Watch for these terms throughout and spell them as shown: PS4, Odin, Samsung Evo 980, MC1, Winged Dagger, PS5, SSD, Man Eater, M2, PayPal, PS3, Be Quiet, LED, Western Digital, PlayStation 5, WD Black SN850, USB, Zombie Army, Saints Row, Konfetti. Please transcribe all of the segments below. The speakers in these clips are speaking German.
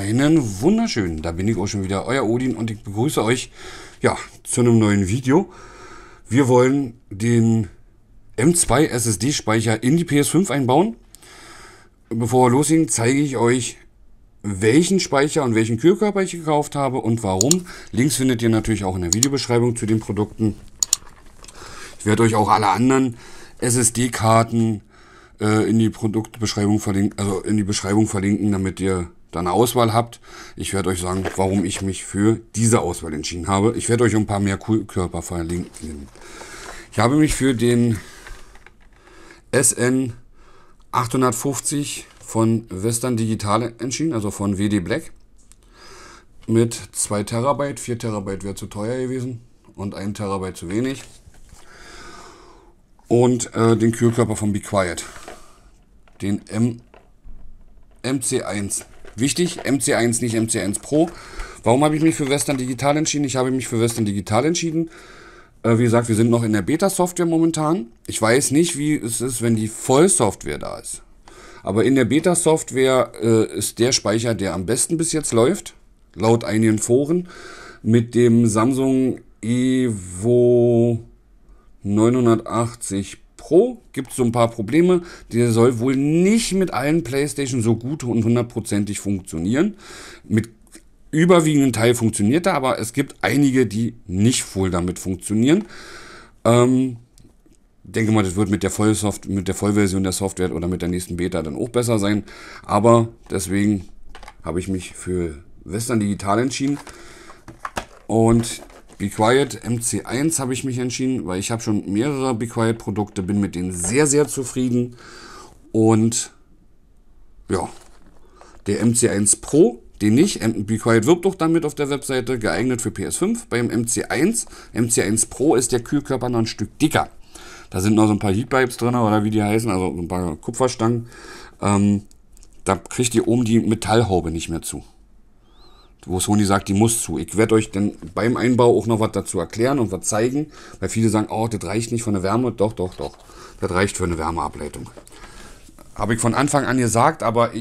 Einen wunderschönen, da bin ich auch schon wieder, euer Odin, und ich begrüße euch ja zu einem neuen Video. Wir wollen den M2 SSD Speicher in die PS5 einbauen. Bevor wir loslegen, zeige ich euch, welchen Speicher und welchen Kühlkörper ich gekauft habe und warum. Links findet ihr natürlich auch in der Videobeschreibung zu den Produkten. Ich werde euch auch alle anderen SSD-Karten in die Produktbeschreibung verlinken, also in die Beschreibung verlinken, damit ihr da eine Auswahl habt. Ich werde euch sagen, warum ich mich für diese Auswahl entschieden habe. Ich werde euch ein paar mehr Kühlkörper verlinken. Ich habe mich für den SN850 von Western Digital entschieden, also von WD Black. Mit 2 Terabyte, 4 Terabyte wäre zu teuer gewesen und 1 Terabyte zu wenig. Und den Kühlkörper von Be Quiet, den MC1. Wichtig, MC1, nicht MC1 Pro. Warum habe ich mich für Western Digital entschieden? Ich habe mich für Western Digital entschieden. Wie gesagt, wir sind noch in der Beta-Software momentan. Ich weiß nicht, wie es ist, wenn die Vollsoftware da ist. Aber in der Beta-Software ist der Speicher, der am besten bis jetzt läuft, laut einigen Foren, mit dem Samsung Evo 980 Pro. Gibt es so ein paar Probleme. Der soll wohl nicht mit allen PlayStation so gut und hundertprozentig funktionieren. Mit überwiegenden Teil funktioniert er, aber es gibt einige, die nicht wohl damit funktionieren. Denke mal, das wird mit der Vollversion der Software oder mit der nächsten Beta dann auch besser sein. Aber deswegen habe ich mich für Western Digital entschieden. Und Be Quiet MC1 habe ich mich entschieden, weil ich habe schon mehrere Be Quiet Produkte, bin mit denen sehr, sehr zufrieden. Und ja, der MC1 Pro, den nicht, Be Quiet wirbt doch damit auf der Webseite, geeignet für PS5. Beim MC1 Pro ist der Kühlkörper noch ein Stück dicker. Da sind noch so ein paar Heatpipes drin, oder wie die heißen, also ein paar Kupferstangen. Da kriegt ihr oben die Metallhaube nicht mehr zu. Wo Sony sagt, die muss zu. Ich werde euch dann beim Einbau auch noch was dazu erklären und was zeigen, weil viele sagen, oh, das reicht nicht für eine Wärme. Doch, doch, doch. Das reicht für eine Wärmeableitung. Habe ich von Anfang an gesagt, aber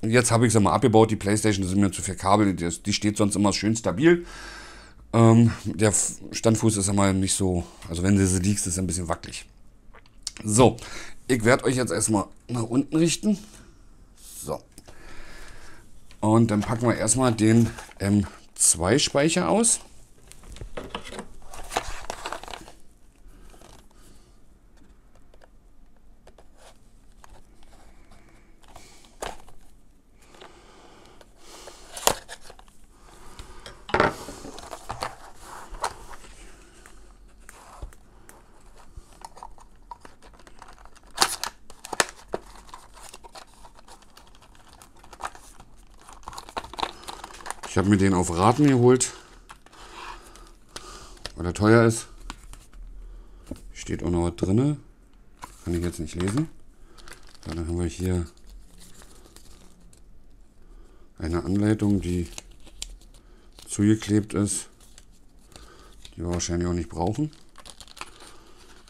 jetzt habe ich sie mal abgebaut. Die PlayStation sind mir zu viel Kabel. Die steht sonst immer schön stabil. Der Standfuß ist immer nicht so, also wenn du sie liegst, ist es ein bisschen wackelig. So, ich werde euch jetzt erstmal nach unten richten. So. Und dann packen wir erstmal den M2-Speicher aus. Ich habe mir den auf Raten geholt, weil er teuer ist. Steht auch noch was drin. Kann ich jetzt nicht lesen. Dann haben wir hier eine Anleitung, die zugeklebt ist, die wir wahrscheinlich auch nicht brauchen.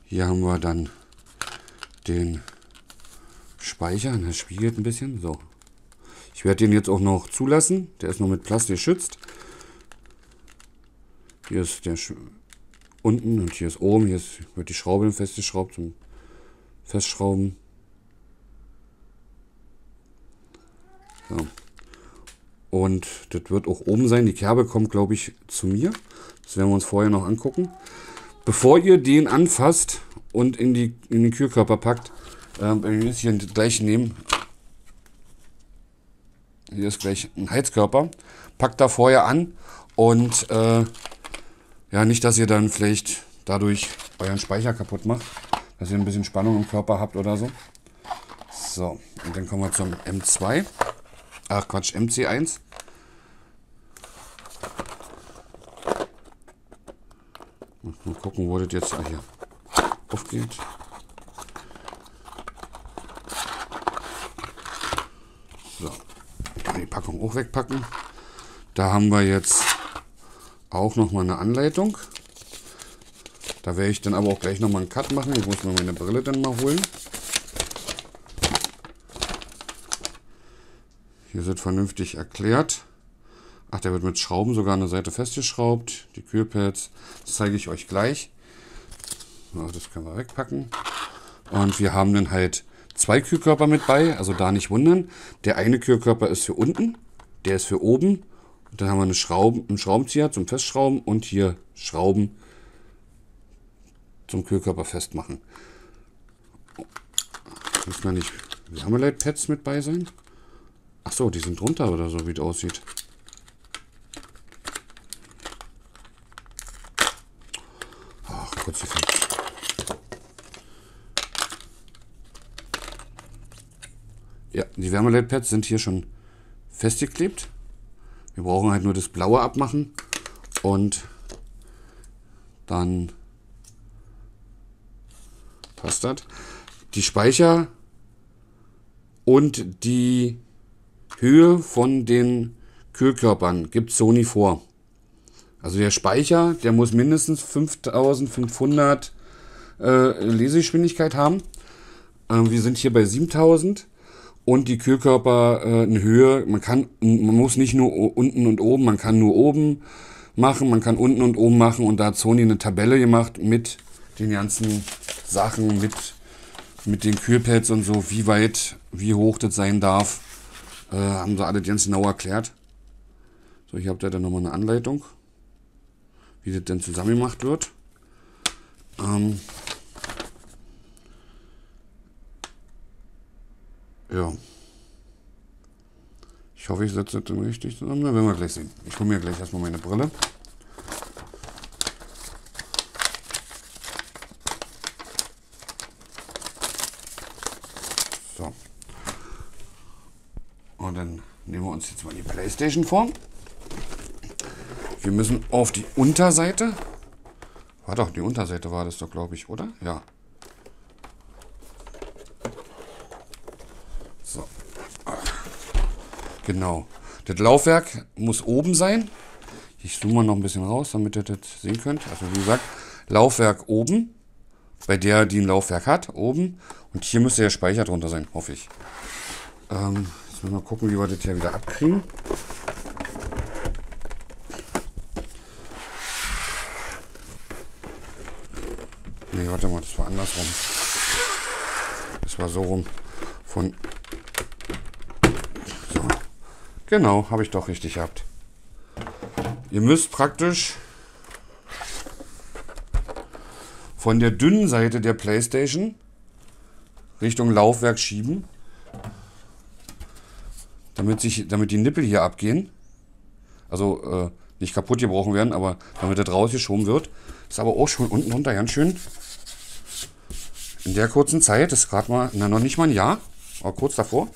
Hier haben wir dann den Speicher. Das spiegelt ein bisschen. So. Ich werde den jetzt auch noch zulassen. Der ist noch mit Plastik geschützt. Hier ist der unten und hier ist oben. Hier wird die Schraube festgeschraubt zum Festschrauben. So. Und das wird auch oben sein. Die Kerbe kommt, glaube ich, zu mir. Das werden wir uns vorher noch angucken. Bevor ihr den anfasst und in den Kühlkörper packt, wenn ihr das hier gleich nehmen. Hier ist gleich ein Heizkörper. Packt da vorher an und ja, nicht, dass ihr dann vielleicht dadurch euren Speicher kaputt macht, dass ihr ein bisschen Spannung im Körper habt oder so. So, und dann kommen wir zum M2. Ach Quatsch, MC1. Mal gucken, wo das jetzt hier aufgeht. So. Die Packung auch wegpacken. Da haben wir jetzt auch noch mal eine Anleitung. Da werde ich dann aber auch gleich noch mal einen Cut machen. Ich muss mir meine Brille dann mal holen. Hier wird vernünftig erklärt. Ach, der wird mit Schrauben sogar an der Seite festgeschraubt. Die Kühlpads, das zeige ich euch gleich. Das können wir wegpacken. Und wir haben dann halt zwei Kühlkörper mit bei, also da nicht wundern. Der eine Kühlkörper ist für unten, der ist für oben. Und dann haben wir einen Schraubenzieher zum Festschrauben und hier Schrauben zum Kühlkörper festmachen. Müssen wir nicht Wärmeleitpads mit bei sein? Achso, die sind drunter oder so, wie es aussieht. Ach, kurz. Ja, die Wärmeleitpads sind hier schon festgeklebt. Wir brauchen halt nur das Blaue abmachen und dann passt das. Die Speicher und die Höhe von den Kühlkörpern gibt Sony vor. Also der Speicher, der muss mindestens 5500 Lesegeschwindigkeit haben. Wir sind hier bei 7000. Und die Kühlkörper eine Höhe, man muss nicht nur unten und oben, man kann nur oben machen, man kann unten und oben machen. Und da hat Sony eine Tabelle gemacht mit den ganzen Sachen, mit den Kühlpads und so, wie weit, wie hoch das sein darf, haben sie alle ganz genau erklärt. So, hier habt ihr dann nochmal eine Anleitung, wie das denn zusammen gemacht wird. Ja, ich hoffe, ich setze das dann richtig zusammen. Da werden wir gleich sehen. Ich hole mir gleich erstmal meine Brille. So. Und dann nehmen wir uns jetzt mal die PlayStation vor. Wir müssen auf die Unterseite. War doch, die Unterseite war das doch, glaube ich, oder? Ja. Genau. Das Laufwerk muss oben sein. Ich zoome mal noch ein bisschen raus, damit ihr das sehen könnt. Also wie gesagt, Laufwerk oben. Bei der, die ein Laufwerk hat, oben. Und hier müsste der Speicher drunter sein, hoffe ich. Jetzt müssen wir mal gucken, wie wir das hier wieder abkriegen. Ne, warte mal, das war andersrum. Das war so rum. Von... Genau, habe ich doch richtig gehabt. Ihr müsst praktisch von der dünnen Seite der PlayStation Richtung Laufwerk schieben, damit die Nippel hier abgehen. Also nicht kaputt gebrochen werden, aber damit das rausgeschoben wird. Ist aber auch schon unten runter ganz schön. In der kurzen Zeit, ist gerade mal, na, noch nicht mal ein Jahr, aber kurz davor.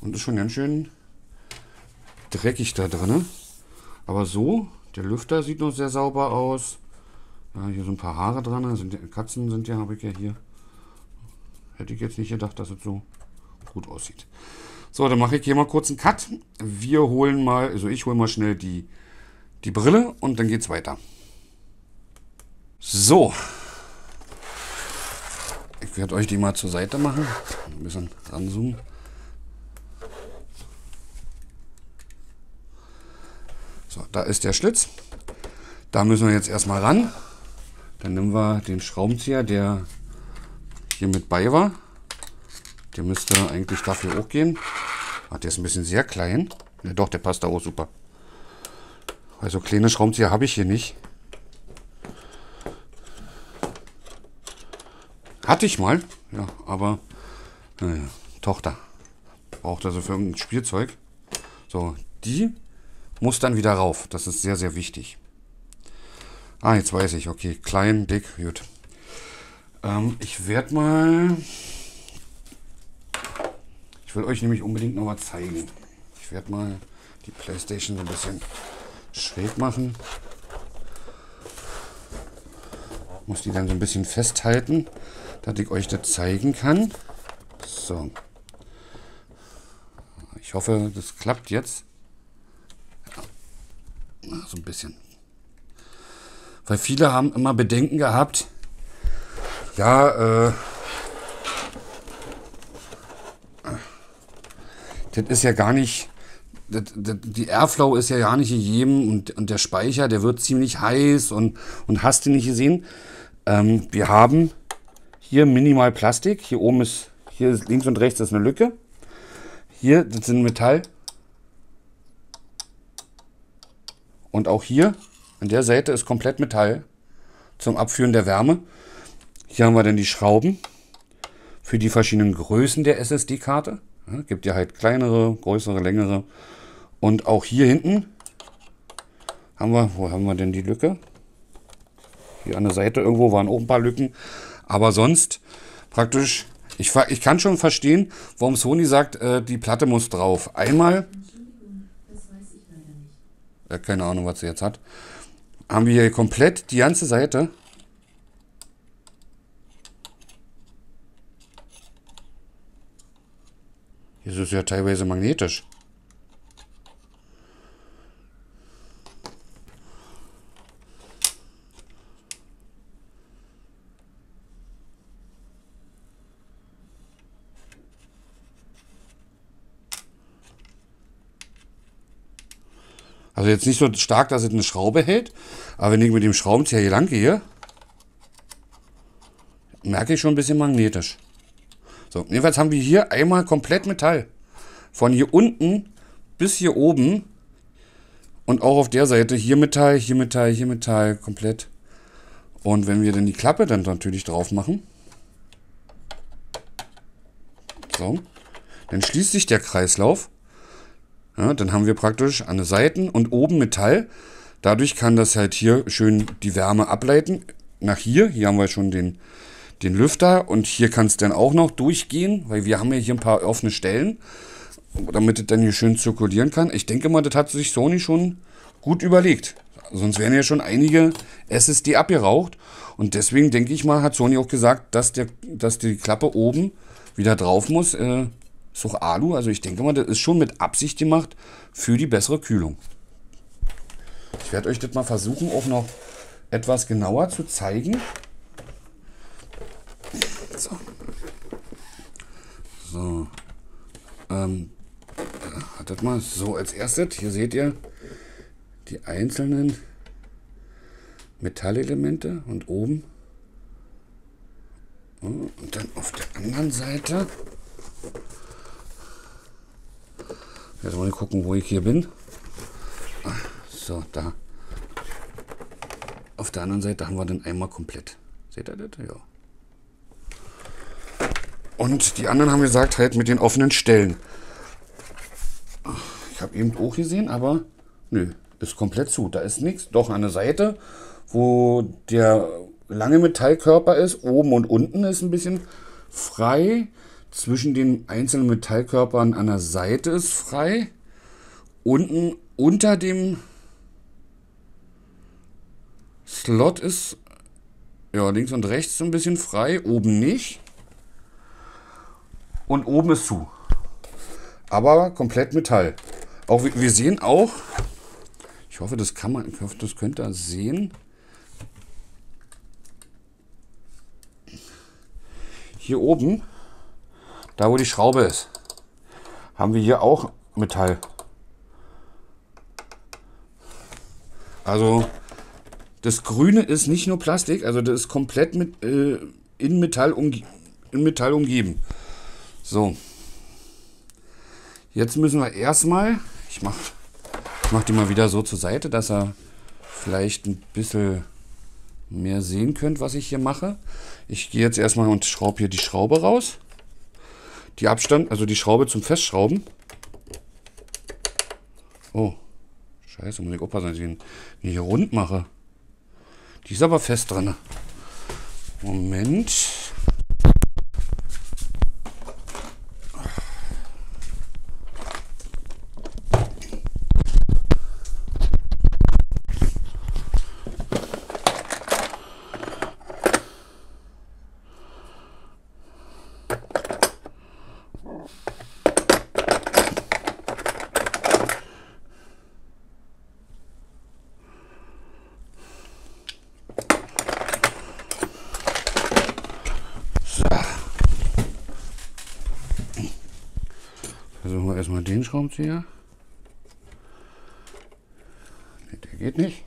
Und ist schon ganz schön dreckig da drin. Aber so, der Lüfter sieht noch sehr sauber aus. Ja, hier so ein paar Haare dran. Katzen sind ja, habe ich ja hier. Hätte ich jetzt nicht gedacht, dass es so gut aussieht. So, dann mache ich hier mal kurz einen Cut. Wir holen mal, also ich hole mal schnell die Brille und dann geht es weiter. So. Ich werde euch die mal zur Seite machen. Ein bisschen ranzoomen. So, da ist der Schlitz. Da müssen wir jetzt erstmal ran. Dann nehmen wir den Schraubenzieher, der hier mit bei war. Der müsste eigentlich dafür auch gehen. Ach, der ist ein bisschen sehr klein. Ja, doch, der passt da auch super. Also kleine Schraubenzieher habe ich hier nicht. Hatte ich mal. Ja, aber naja, Tochter braucht also für irgendein Spielzeug. So, die muss dann wieder rauf. Das ist sehr, sehr wichtig. Ah, jetzt weiß ich. Okay, klein, dick, gut. Ich werde mal... Ich will euch nämlich unbedingt noch was zeigen. Ich werde mal die PlayStation so ein bisschen schräg machen. Muss die dann so ein bisschen festhalten, dass ich euch das zeigen kann. So. Ich hoffe, das klappt jetzt. So ein bisschen. Weil viele haben immer Bedenken gehabt. Ja, das ist ja gar nicht, die Airflow ist ja gar nicht in jedem und der Speicher, der wird ziemlich heiß und hast du nicht gesehen. Wir haben hier minimal Plastik, hier oben ist, hier ist links und rechts ist eine Lücke. Hier, das sind Metall. Und auch hier, an der Seite ist komplett Metall zum Abführen der Wärme. Hier haben wir dann die Schrauben für die verschiedenen Größen der SSD-Karte. Ja, gibt ja halt kleinere, größere, längere. Und auch hier hinten haben wir, wo haben wir denn die Lücke? Hier an der Seite irgendwo waren auch ein paar Lücken. Aber sonst praktisch, ich kann schon verstehen, warum Sony sagt, die Platte muss drauf. Einmal, keine Ahnung, was sie jetzt hat, haben wir hier komplett die ganze Seite. Hier ist es ja teilweise magnetisch. Also jetzt nicht so stark, dass es eine Schraube hält, aber wenn ich mit dem Schraubenzieher hier lang gehe, merke ich schon ein bisschen magnetisch. So, jedenfalls haben wir hier einmal komplett Metall. Von hier unten bis hier oben und auch auf der Seite hier Metall, hier Metall, hier Metall, komplett. Und wenn wir dann die Klappe dann natürlich drauf machen, so, dann schließt sich der Kreislauf. Ja, dann haben wir praktisch an den Seiten und oben Metall. Dadurch kann das halt hier schön die Wärme ableiten. Nach hier, hier haben wir schon den Lüfter und hier kann es dann auch noch durchgehen, weil wir haben ja hier ein paar offene Stellen, damit es dann hier schön zirkulieren kann. Ich denke mal, das hat sich Sony schon gut überlegt. Sonst wären ja schon einige SSD abgeraucht. Und deswegen denke ich mal, hat Sony auch gesagt, dass die Klappe oben wieder drauf muss. Ist auch Alu, also ich denke mal, das ist schon mit Absicht gemacht für die bessere Kühlung. Ich werde euch das mal versuchen, auch noch etwas genauer zu zeigen. So. So. Wartet mal. So, als erstes, hier seht ihr die einzelnen Metallelemente und oben. Und dann auf der anderen Seite. Jetzt mal gucken, wo ich hier bin. So, da. Auf der anderen Seite haben wir dann einmal komplett. Seht ihr das? Ja. Und die anderen haben gesagt, halt mit den offenen Stellen. Ich habe eben auch gesehen, aber nö, ist komplett zu. Da ist nichts. Doch an der Seite, wo der lange Metallkörper ist, oben und unten ist ein bisschen frei. Zwischen den einzelnen Metallkörpern an der Seite ist frei. Unten unter dem Slot ist ja links und rechts so ein bisschen frei. Oben nicht. Und oben ist zu. Aber komplett Metall. Auch wir sehen auch, ich hoffe, das kann man, ich hoffe, das könnt ihr sehen. Hier oben. Da, wo die Schraube ist, haben wir hier auch Metall. Also das Grüne ist nicht nur Plastik, also das ist komplett mit, in Metall umgeben. So, jetzt müssen wir erstmal, ich mach die mal wieder so zur Seite, dass ihr vielleicht ein bisschen mehr sehen könnt, was ich hier mache. Ich gehe jetzt erstmal und schraube hier die Schraube raus. Die Abstand, also die Schraube zum Festschrauben. Oh, scheiße, muss ich aufpassen, dass ich den hier rund mache. Die ist aber fest dran. Moment. erstmal den Schraubenzieher. Der geht nicht.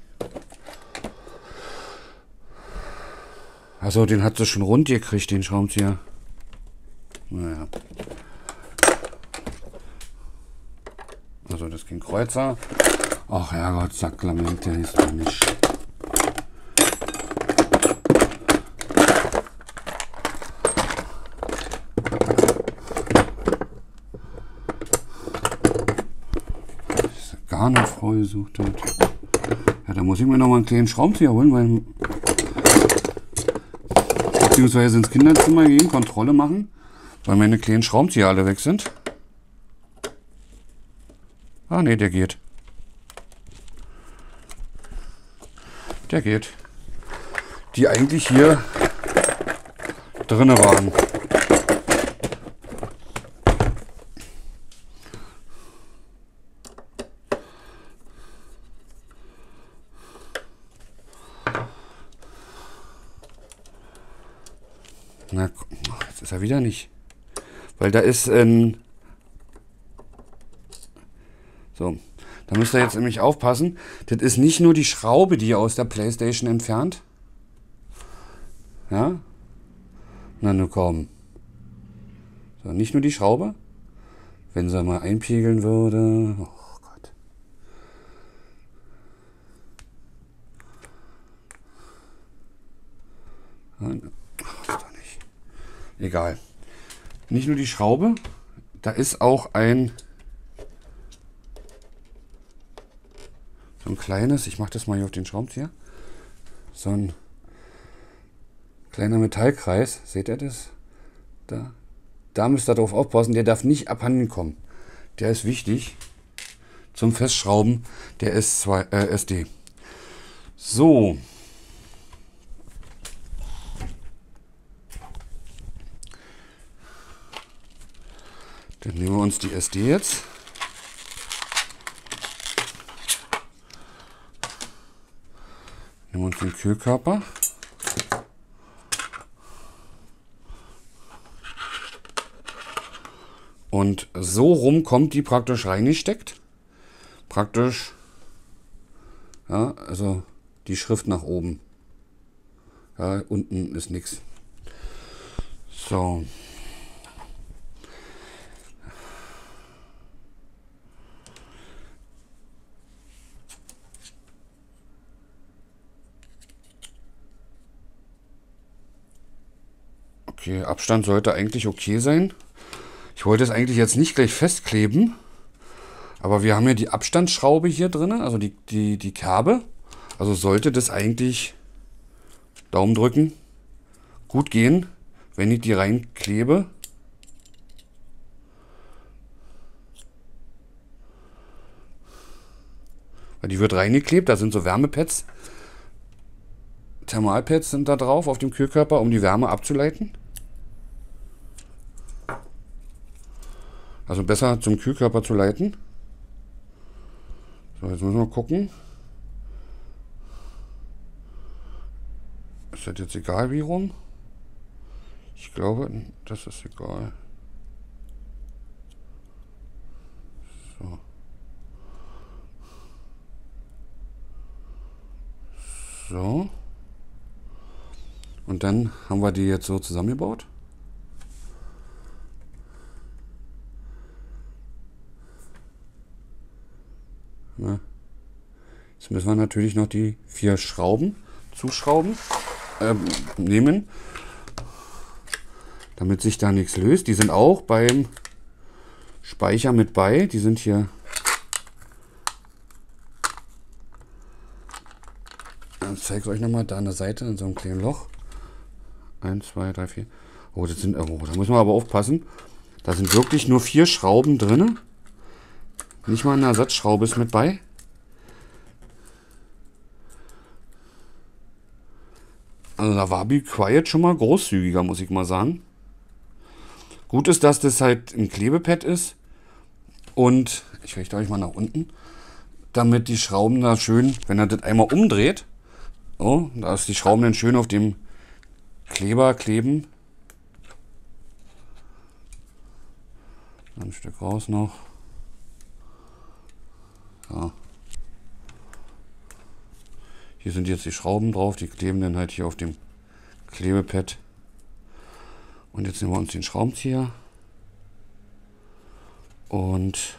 Achso, den hat sie schon rund gekriegt, den Schraubenzieher. Naja. Also das ging Kreuzer. Ach ja Gott, Sacklamink, der ist doch nicht. Ist gar nicht vorgesucht hat. Ja, da muss ich mir noch mal einen kleinen Schraubenzieher holen, weil beziehungsweise ins Kinderzimmer gehen, Kontrolle machen, weil meine kleinen Schraubenzieher alle weg sind. Ah ne, der geht. Der geht. Die eigentlich hier drinne waren. Na, jetzt ist er wieder nicht. Weil da ist ein... So, da müsst ihr jetzt nämlich aufpassen. Das ist nicht nur die Schraube, die ihr aus der PlayStation entfernt. Ja? Na, nur kaum. So, nicht nur die Schraube. Wenn sie mal einpegeln würde. Oh Gott. Ach, ist doch nicht. Egal. Nicht nur die Schraube. Da ist auch ein... So ein kleines, ich mache das mal hier auf den Schraubenzieher, so ein kleiner Metallkreis, seht ihr das? Da müsst ihr drauf aufpassen, der darf nicht abhanden kommen. Der ist wichtig zum Festschrauben der SD. So. Dann nehmen wir uns die SD jetzt. Nehmen wir uns den Kühlkörper. Und so rum kommt die praktisch reingesteckt. Praktisch, ja, also die Schrift nach oben. Ja, unten ist nichts. So. Okay, Abstand sollte eigentlich okay sein. Ich wollte es eigentlich jetzt nicht gleich festkleben, aber wir haben ja die Abstandsschraube hier drin, also die Kerbe. Also sollte das eigentlich, Daumen drücken, gut gehen, wenn ich die reinklebe. Weil die wird reingeklebt, da sind so Wärmepads. Thermalpads sind da drauf auf dem Kühlkörper, um die Wärme abzuleiten. Also besser zum Kühlkörper zu leiten. So, jetzt müssen wir gucken. Ist das jetzt egal wie rum? Ich glaube, das ist egal. So. So. Und dann haben wir die jetzt so zusammengebaut. Na, jetzt müssen wir natürlich noch die 4 Schrauben zuschrauben, nehmen, damit sich da nichts löst. Die sind auch beim Speicher mit bei. Die sind hier. Ich zeige es euch nochmal da an der Seite in so einem kleinen Loch. 1, 2, 3, 4. Oh, das sind, oh, da müssen wir aber aufpassen. Da sind wirklich nur 4 Schrauben drin. Nicht mal eine Ersatzschraube ist mit bei. Also da war Be Quiet schon mal großzügiger, muss ich mal sagen. Gut ist, dass das halt ein Klebepad ist. Und ich richte euch mal nach unten. Damit die Schrauben da schön, wenn er das einmal umdreht, oh, da ist die Schrauben dann schön auf dem Kleber kleben. Ein Stück raus noch. So. Hier sind jetzt die Schrauben drauf, die kleben dann halt hier auf dem Klebepad. Und jetzt nehmen wir uns den Schraubenzieher und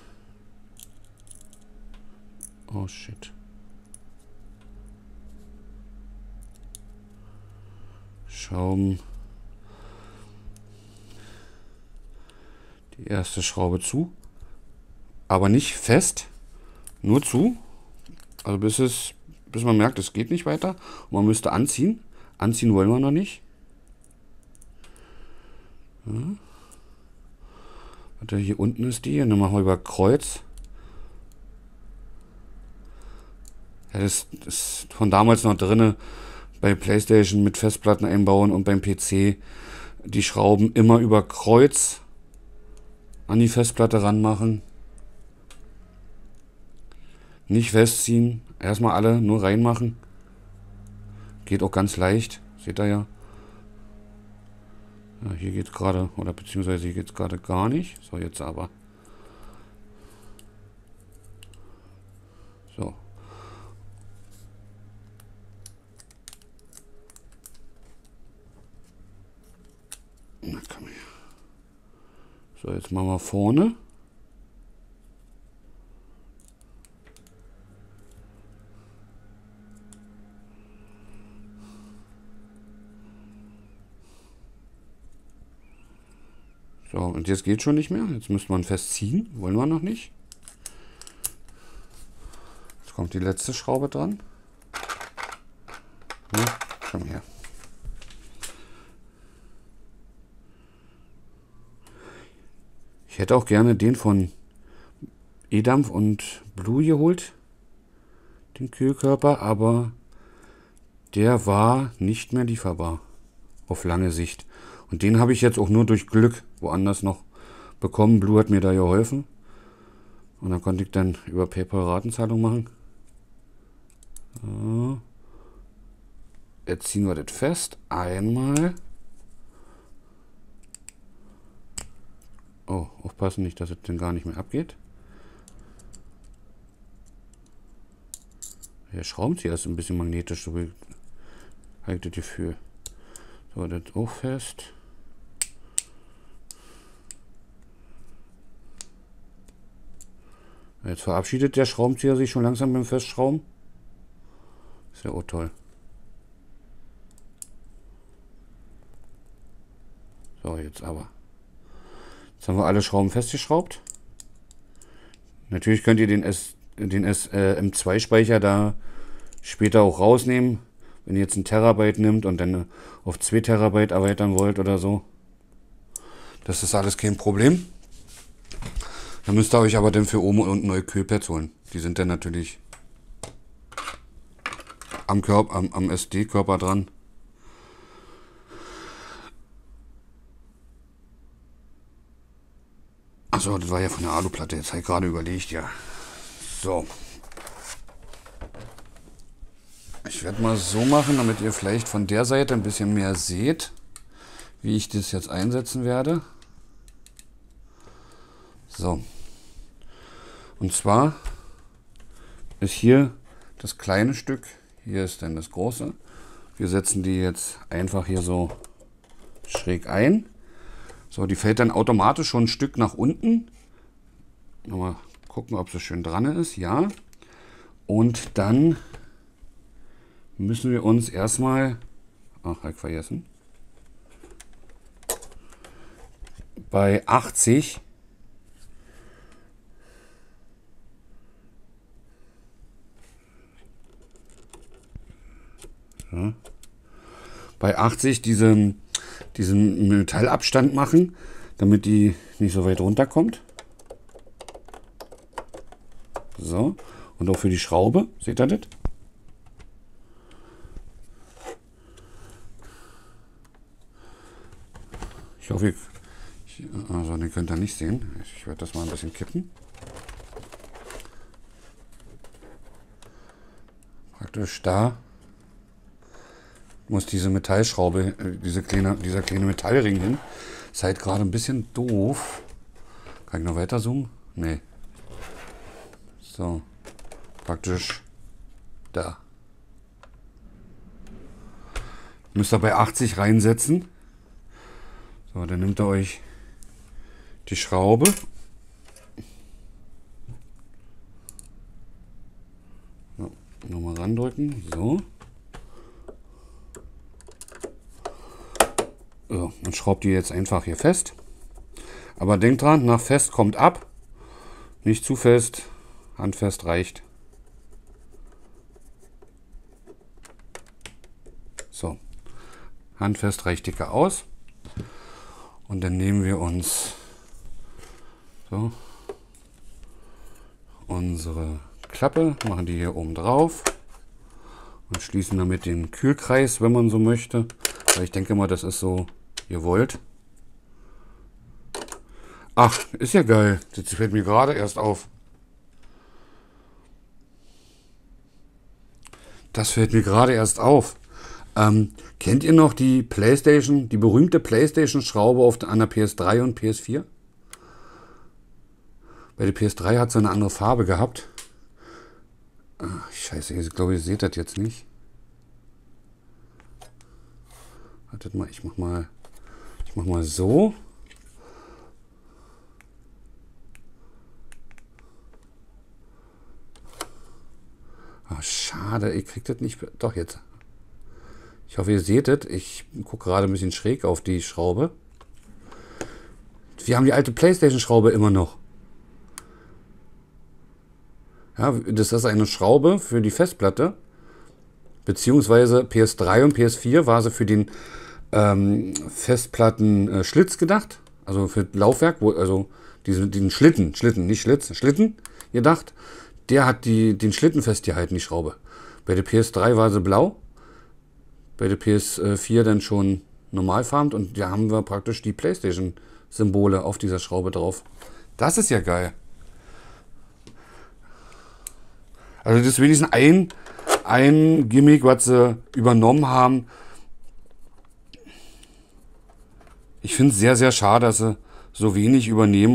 oh shit. Schrauben. Die erste Schraube zu, aber nicht fest, nur zu, also bis man merkt, es geht nicht weiter und man müsste anziehen. Anziehen wollen wir noch nicht. Ja. Warte, hier unten ist die, dann machen wir über Kreuz. Ja, das ist von damals noch drinne, bei PlayStation mit Festplatten einbauen und beim PC die Schrauben immer über Kreuz an die Festplatte ranmachen. Nicht festziehen, erstmal alle nur reinmachen. Geht auch ganz leicht, seht ihr ja. Ja, hier geht es gerade, oder beziehungsweise hier geht es gerade gar nicht. So, jetzt aber. So. Na komm her. So, jetzt machen wir vorne. So, und jetzt geht schon nicht mehr. Jetzt müsste man festziehen. Wollen wir noch nicht. Jetzt kommt die letzte Schraube dran. Ja, komm her. Ich hätte auch gerne den von E-Dampf und Blue geholt. Den Kühlkörper. Aber der war nicht mehr lieferbar. Auf lange Sicht. Und den habe ich jetzt auch nur durch Glück woanders noch bekommen. Blue hat mir da geholfen. Und dann konnte ich dann über PayPal Ratenzahlung machen. So. Jetzt ziehen wir das fest. Einmal. Oh, aufpassen nicht, dass es dann gar nicht mehr abgeht. Der Schraubenzieher ist ein bisschen magnetisch, so halte das Gefühl. So, das auch fest. Jetzt verabschiedet der Schraubenzieher sich schon langsam beim Festschrauben. Ist ja auch toll. So, jetzt aber. Jetzt haben wir alle Schrauben festgeschraubt. Natürlich könnt ihr den M2-Speicher da später auch rausnehmen. Wenn ihr jetzt einen Terabyte nimmt und dann auf 2 Terabyte erweitern wollt oder so. Das ist alles kein Problem. Dann müsst ihr euch aber dann für oben und neue Kühlpads holen. Die sind dann natürlich am SD-Körper dran. Achso, das war ja von der Aluplatte. Jetzt habe ich gerade überlegt, ja. So. Ich werde mal so machen, damit ihr vielleicht von der Seite ein bisschen mehr seht, wie ich das jetzt einsetzen werde. So. Und zwar ist hier das kleine Stück, hier ist dann das große. Wir setzen die jetzt einfach hier so schräg ein. So, die fällt dann automatisch schon ein Stück nach unten. Mal gucken, ob sie schön dran ist. Ja. Und dann müssen wir uns erstmal, ach, hab ich vergessen, bei 80 ja, bei 80 diesen Metallabstand machen, damit die nicht so weit runterkommt. So, und auch für die Schraube, seht ihr das? Ich hoffe, also den könnt ihr nicht sehen. Ich werde das mal ein bisschen kippen. Praktisch da muss diese Metallschraube, dieser kleine Metallring hin. Ist halt gerade ein bisschen doof. Kann ich noch weiter zoomen? Nee. So. Praktisch da. Müsst ihr bei 80 reinsetzen. So, dann nimmt ihr euch die Schraube. So, nochmal randrücken. So. So, und schraubt die jetzt einfach hier fest. Aber denkt dran, nach fest kommt ab. Nicht zu fest. Handfest reicht. So. Handfest reicht dicke aus. Und dann nehmen wir uns so unsere Klappe, machen die hier oben drauf und schließen damit den Kühlkreis, wenn man so möchte. Weil ich denke mal, das ist so, ihr wollt. Ach, ist ja geil. Das fällt mir gerade erst auf. Das fällt mir gerade erst auf. Kennt ihr noch die PlayStation, die berühmte PlayStation-Schraube an der PS3 und PS4? Bei der PS3 hat sie eine andere Farbe gehabt. Ach, scheiße, ich glaube, ihr seht das jetzt nicht. Wartet mal, ich mach mal so. Ach, schade, ich krieg das nicht. Doch jetzt. Ich hoffe, ihr seht es. Ich gucke gerade ein bisschen schräg auf die Schraube. Wir haben die alte PlayStation-Schraube immer noch. Ja, das ist eine Schraube für die Festplatte. Beziehungsweise PS3 und PS4 war sie für den Festplattenschlitz gedacht. Also für das Laufwerk, also diesen Schlitten gedacht. Der hat den Schlitten festgehalten, die Schraube. Bei der PS3 war sie blau. Bei der PS4 dann schon normalfarben und da haben wir praktisch die PlayStation-Symbole auf dieser Schraube drauf. Das ist ja geil. Also das ist wenigstens ein Gimmick, was sie übernommen haben. Ich finde es sehr, sehr schade, dass sie so wenig übernehmen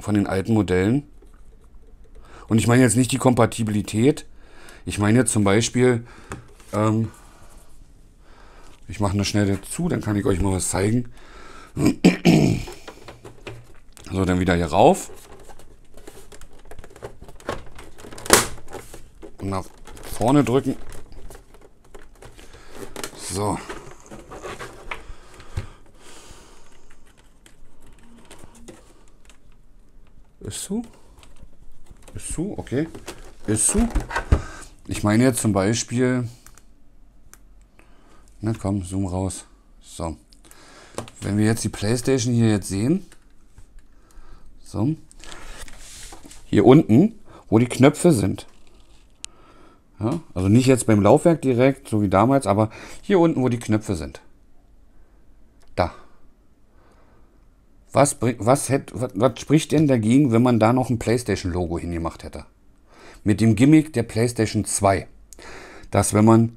von den alten Modellen. Und ich meine jetzt nicht die Kompatibilität. Ich meine jetzt zum Beispiel... ich mache eine schnelle zu, dann kann ich euch mal was zeigen. So, dann wieder hier rauf. Und nach vorne drücken. So. Ist zu? Ist zu, okay. Ist zu. Ich meine jetzt zum Beispiel... Na komm, zoom raus. So. Wenn wir jetzt die PlayStation hier jetzt sehen. So. Hier unten, wo die Knöpfe sind. Ja, also nicht jetzt beim Laufwerk direkt, so wie damals, aber hier unten, wo die Knöpfe sind. Da. Was spricht denn dagegen, wenn man da noch ein PlayStation-Logo hingemacht hätte? Mit dem Gimmick der PlayStation 2. Dass wenn man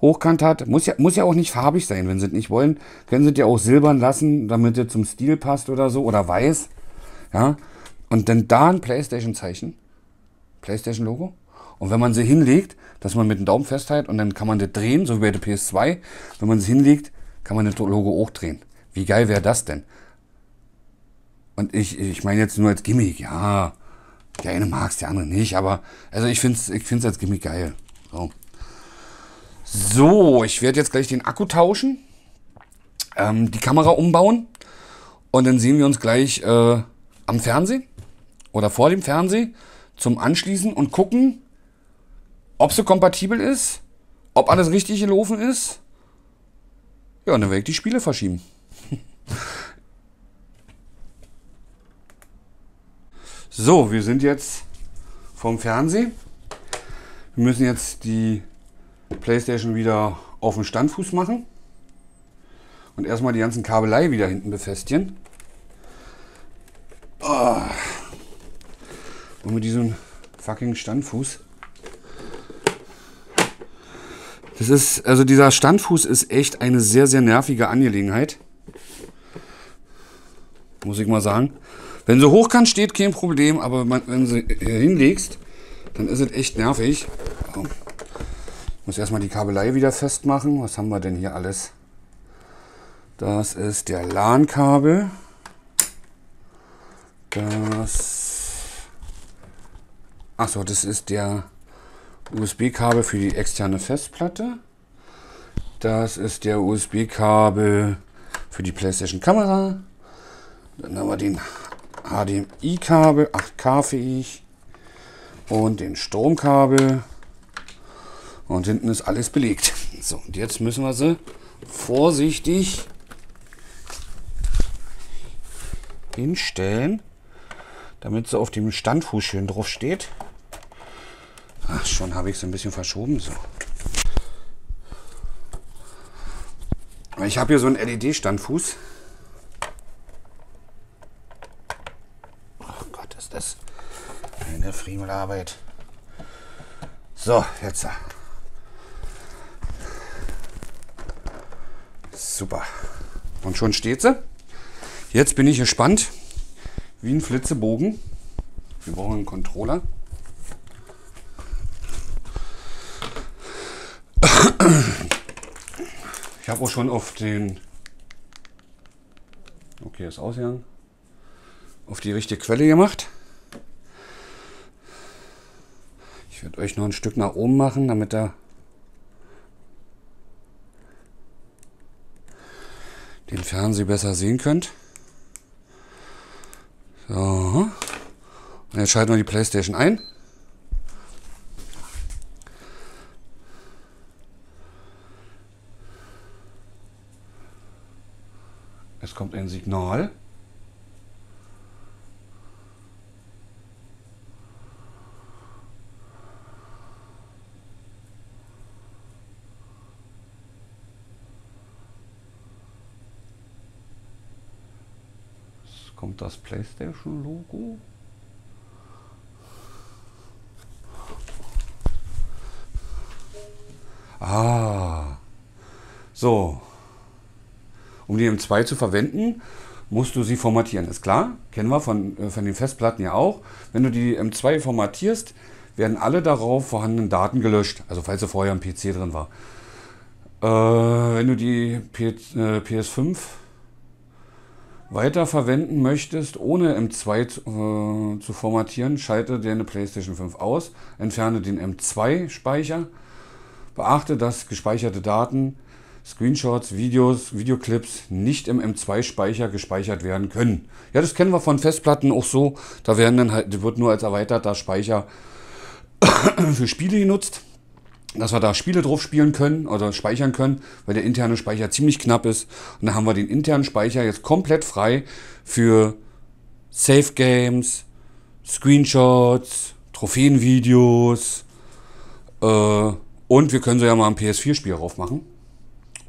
hochkant hat, muss ja auch nicht farbig sein, wenn sie es nicht wollen, können sie es ja auch silbern lassen, damit es zum Stil passt oder so, oder weiß, ja, und dann da ein PlayStation-Zeichen, PlayStation-Logo, und wenn man sie hinlegt, dass man mit dem Daumen festhält und dann kann man das drehen, so wie bei der PS2, wenn man es hinlegt, kann man das Logo auch drehen. Wie geil wäre das denn? Und ich meine jetzt nur als Gimmick, ja, der eine mag es, der andere nicht, aber, also ich find's als Gimmick geil, so. So, ich werde jetzt gleich den Akku tauschen, die Kamera umbauen und dann sehen wir uns gleich am Fernsehen oder vor dem Fernsehen zum Anschließen und gucken, ob sie kompatibel ist, ob alles richtig gelaufen ist. Ja, und dann werde ich die Spiele verschieben. So, wir sind jetzt vom Fernsehen. Wir müssen jetzt die PlayStation wieder auf den Standfuß machen und erstmal die ganzen Kabelei wieder hinten befestigen. Oh. Und mit diesem fucking Standfuß. Das ist, also dieser Standfuß ist echt eine sehr, sehr nervige Angelegenheit. Muss ich mal sagen. Wenn sie hochkant steht, kein Problem, aber wenn sie hinlegst, dann ist es echt nervig. So. Ich muss erstmal die Kabelei wieder festmachen. Was haben wir denn hier alles? Das ist der LAN-Kabel. Achso, das ist der USB-Kabel für die externe Festplatte. Das ist der USB-Kabel für die PlayStation-Kamera. Dann haben wir den HDMI-Kabel, 8K-fähig. Und den Stromkabel. Und hinten ist alles belegt. So, und jetzt müssen wir sie vorsichtig hinstellen, damit sie auf dem Standfuß schön drauf steht. Ach, schon habe ich es ein bisschen verschoben. So. Ich habe hier so einen LED-Standfuß. Ach Gott, ist das eine Friemelarbeit. So, jetzt. Super. Und schon steht sie. Jetzt bin ich gespannt. Wie ein Flitzebogen. Wir brauchen einen Controller. Ich habe auch schon auf den... Okay, ist ausgegangen. Auf die richtige Quelle gemacht. Ich werde euch noch ein Stück nach oben machen, damit er den Fernseher besser sehen könnt. So. Und jetzt schalten wir die PlayStation ein. Es kommt ein Signal. Kommt das PlayStation-Logo? Ah, so. Um die M2 zu verwenden, musst du sie formatieren. Ist klar, kennen wir von den Festplatten ja auch. Wenn du die M2 formatierst, werden alle darauf vorhandenen Daten gelöscht. Also falls da vorher ein PC drin war. Wenn du die PS5 weiterverwenden möchtest, ohne M2 zu formatieren, schalte deine PlayStation 5 aus, entferne den M2-Speicher, beachte, dass gespeicherte Daten, Screenshots, Videos, Videoclips nicht im M2-Speicher gespeichert werden können. Ja, das kennen wir von Festplatten auch so, da werden dann halt, wird nur als erweiterter Speicher für Spiele genutzt, dass wir da Spiele drauf spielen können oder speichern können, weil der interne Speicher ziemlich knapp ist. Und dann haben wir den internen Speicher jetzt komplett frei für Save Games, Screenshots, Trophäenvideos und wir können so ja mal ein PS4-Spiel drauf machen,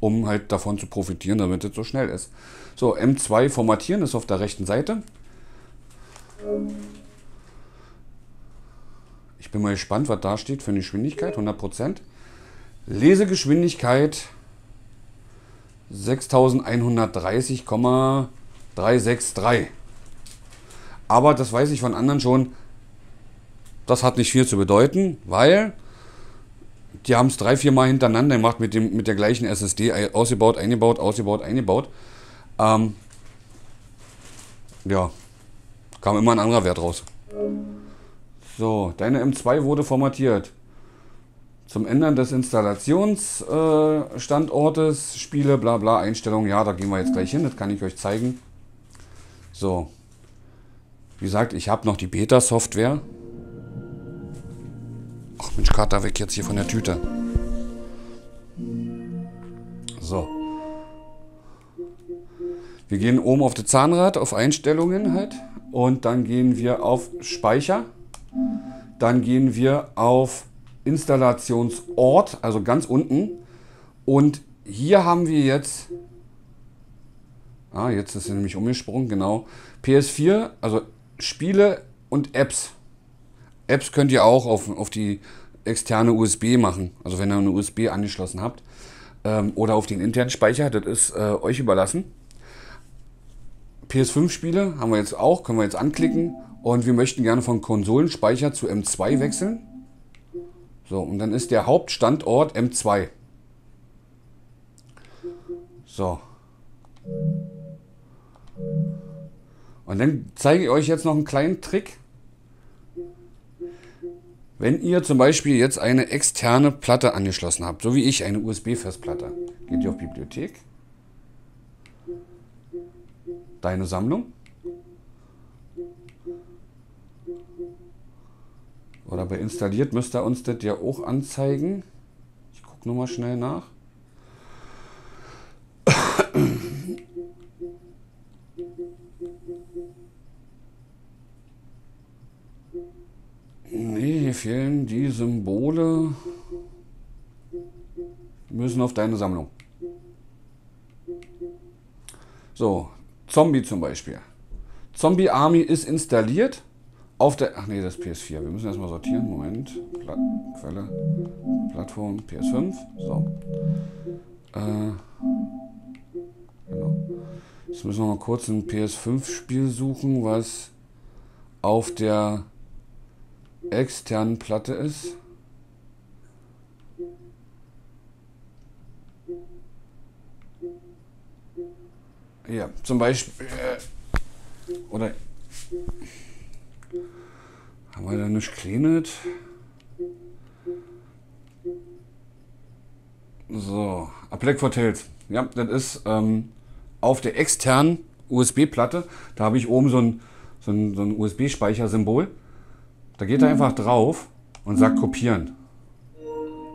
um halt davon zu profitieren, damit es so schnell ist. So, M2 formatieren ist auf der rechten Seite. Ich bin mal gespannt, was da steht für eine Geschwindigkeit, 100%. Lesegeschwindigkeit 6130,363. Aber das weiß ich von anderen schon, das hat nicht viel zu bedeuten, weil die haben es 3-4 Mal hintereinander gemacht mit der gleichen SSD, ausgebaut, eingebaut, ausgebaut, eingebaut. Ja, kam immer ein anderer Wert raus. So, deine M2 wurde formatiert. Zum Ändern des Installationsstandortes, Spiele, bla bla, Einstellungen. Ja, da gehen wir jetzt gleich hin, das kann ich euch zeigen. So, wie gesagt, ich habe noch die Beta-Software. Ach Mensch, Kater, weg jetzt hier von der Tüte. So. Wir gehen oben auf das Zahnrad, auf Einstellungen halt. Und dann gehen wir auf Speicher. Dann gehen wir auf Installationsort, also ganz unten. Und hier haben wir jetzt, jetzt ist er nämlich umgesprungen, genau, PS4, also Spiele und Apps. Apps könnt ihr auch auf die externe USB machen, also wenn ihr eine USB angeschlossen habt. Oder auf den internen Speicher, das ist euch überlassen. PS5-Spiele haben wir jetzt auch, können wir jetzt anklicken. Und wir möchten gerne von Konsolenspeicher zu M2 wechseln. So, und dann ist der Hauptstandort M2. So. Und dann zeige ich euch jetzt noch einen kleinen Trick. Wenn ihr zum Beispiel jetzt eine externe Platte angeschlossen habt, so wie ich, eine USB-Festplatte, geht ihr auf Bibliothek, deine Sammlung oder bei installiert müsste er uns das ja auch anzeigen. Ich gucke nochmal schnell nach. Nee, hier fehlen die Symbole. Wir müssen auf deine Sammlung. So, Zombie zum Beispiel. Zombie Army ist installiert auf der... Ach nee, das ist PS4. Wir müssen erstmal sortieren. Moment. Quelle. Plattform. PS5. So. Genau. Jetzt müssen wir mal kurz ein PS5-Spiel suchen, was auf der externen Platte ist. Ja, zum Beispiel oder haben wir da nicht cleanet? So, A Black for Tales. Ja, das ist auf der externen USB-Platte. Da habe ich oben so ein USB-Speichersymbol. Da geht er einfach drauf und sagt kopieren.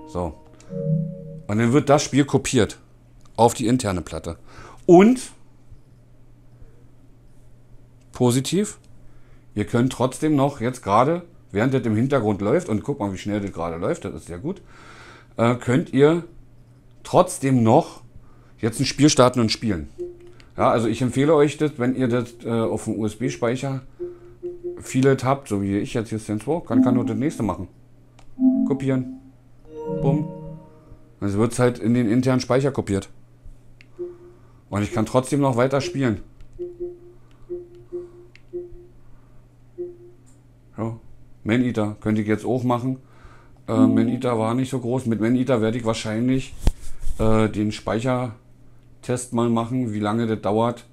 So. Und dann wird das Spiel kopiert. Auf die interne Platte. Und, positiv, ihr könnt trotzdem noch jetzt gerade, während das im Hintergrund läuft, und guck mal, wie schnell das gerade läuft, das ist ja gut, könnt ihr trotzdem noch jetzt ein Spiel starten und spielen. Ja, also ich empfehle euch das, wenn ihr das auf dem USB-Speicher viele habt, so wie ich jetzt hier Saints Row, kann nur das nächste machen. Kopieren. Bumm. Also wird es halt in den internen Speicher kopiert. Und ich kann trotzdem noch weiter spielen. Ja. Man Eater könnte ich jetzt auch machen. Man Eater war nicht so groß. Mit Man Eater werde ich wahrscheinlich den Speichertest mal machen, wie lange das dauert.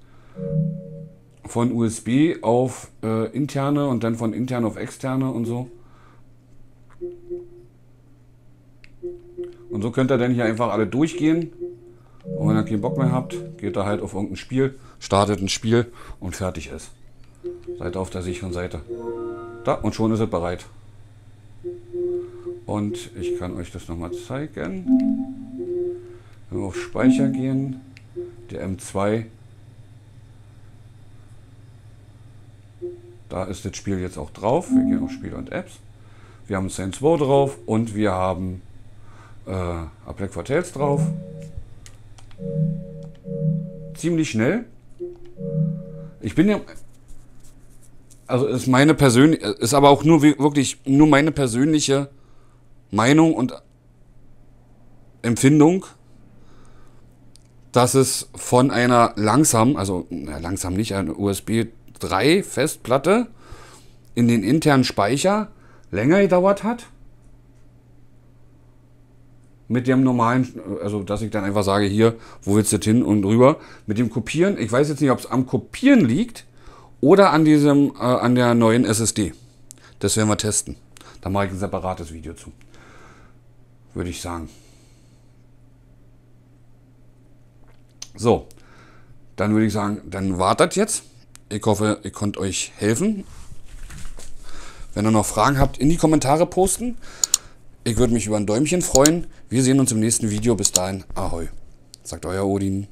Von USB auf interne und dann von intern auf externe und so. Und so könnt ihr dann hier einfach alle durchgehen. Und wenn ihr keinen Bock mehr habt, geht ihr halt auf irgendein Spiel, startet ein Spiel und fertig ist. Seid auf der sicheren Seite. Da, und schon ist es bereit. Und ich kann euch das nochmal zeigen. Wenn wir auf Speicher gehen, der M2. Da ist das Spiel jetzt auch drauf. Wir gehen auf Spiele und Apps. Wir haben Saints Row drauf und wir haben A Black for Tales drauf. Ziemlich schnell. Ich bin ja... Also ist meine persönliche... Ist aber auch nur wirklich nur meine persönliche Meinung und Empfindung, dass es von einer langsamen, also langsam nicht, eine USB 3 Festplatte in den internen Speicher länger gedauert hat. Mit dem normalen, also dass ich dann einfach sage, hier, wo willst du das hin und rüber? Mit dem Kopieren, ich weiß jetzt nicht, ob es am Kopieren liegt oder an diesem, an der neuen SSD. Das werden wir testen. Da mache ich ein separates Video zu. Würde ich sagen. So, dann würde ich sagen, dann wartet jetzt. Ich hoffe, ihr könnt euch helfen. Wenn ihr noch Fragen habt, in die Kommentare posten. Ich würde mich über ein Däumchen freuen. Wir sehen uns im nächsten Video. Bis dahin, ahoi. Sagt euer Odin.